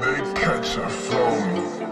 they catch a phone.